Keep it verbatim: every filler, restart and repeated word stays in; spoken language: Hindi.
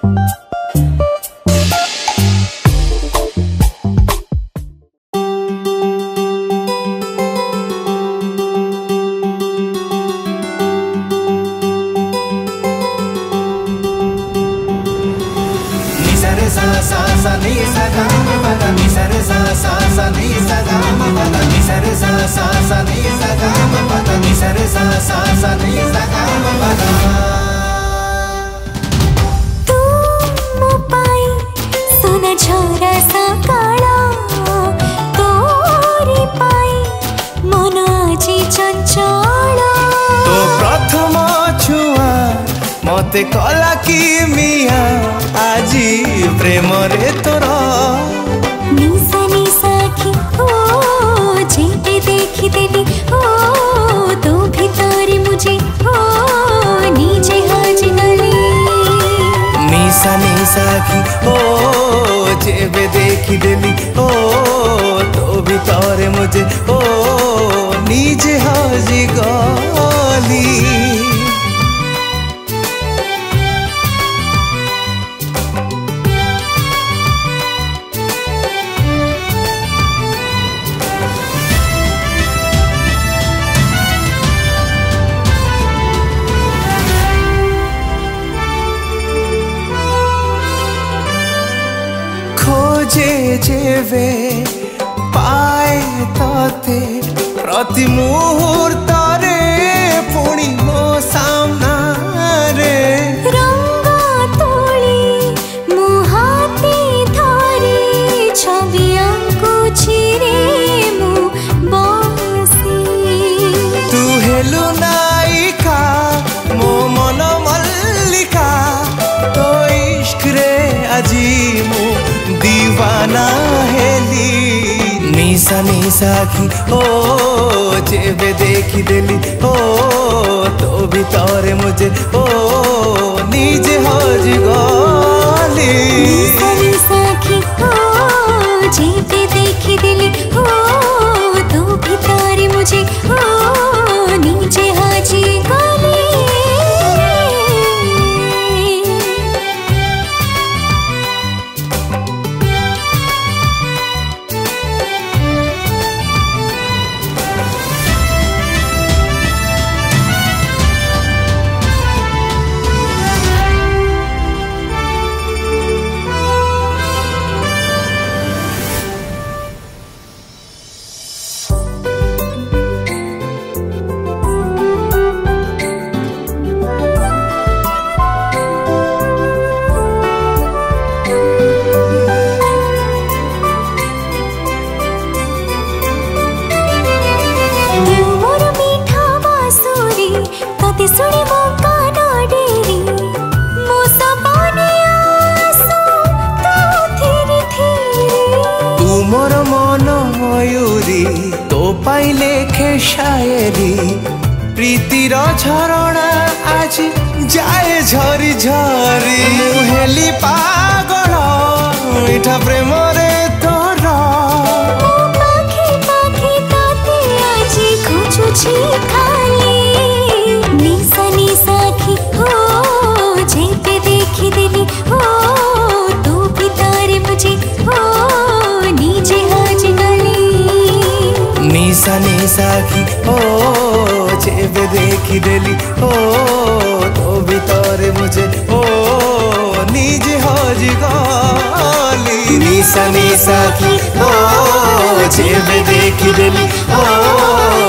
Nisa Nisa Nisa Akhi, Nisa Nisa Nisa Akhi, Nisa Nisa Nisa Nisa Akhi, Nisa Nisa Nisa Nisa Akhi। तू मोपाई सुनझोरा सा काला, तोरी पाई मन आजी चंचला। तो प्रथम छुआ मते कला की मिया, आजी प्रेम रे तोरा। निशा निशा आखी ओ जीते देखी देली ओ, तू भी तारी मुझे ओ नीचे हाजी गली। निशा निशा आखी ओ जेबे देखी देली ओ, तू भी तारे मुझे ओ नीचे हाजी गली। जे जेवे पाए ते प्रति मुहूर्त रे पुणी मो सामना रे। रंगा तोली मुहाते धरी छवि को चिरे मु बसी। तू हेलु नायिका मो मन मल्लिका, तो इश्क रे आजी मु दीवाना हेली। निशा निशा आखी ओ जेबे देखी देली ओ, तो भी तोरे मुझे ओ नीचे हज गली। निशा निशा आखी ओ जेबे देखी देली ओ, तो भी तोरे मुझे ओ नीचे हज गली। मोर मन मयूरी तो पाई लेखे शायरी, प्रीतिर झरणा आज जाए झरी झरी। हेली पागल मीठा प्रेम रे तोर, पाखी पाखी तोते आजी खोजुछि खाली। निशा निशा आखी हो जेते देखी देली हो, तू भी तारे मुझे हो। निशा निशा आखी ओ जेबे देखी देली ओ, तो भी तोरे मुझे ओ नीचे हज गली। निशा निशा आखी ओ जेबे देखी देली ओ।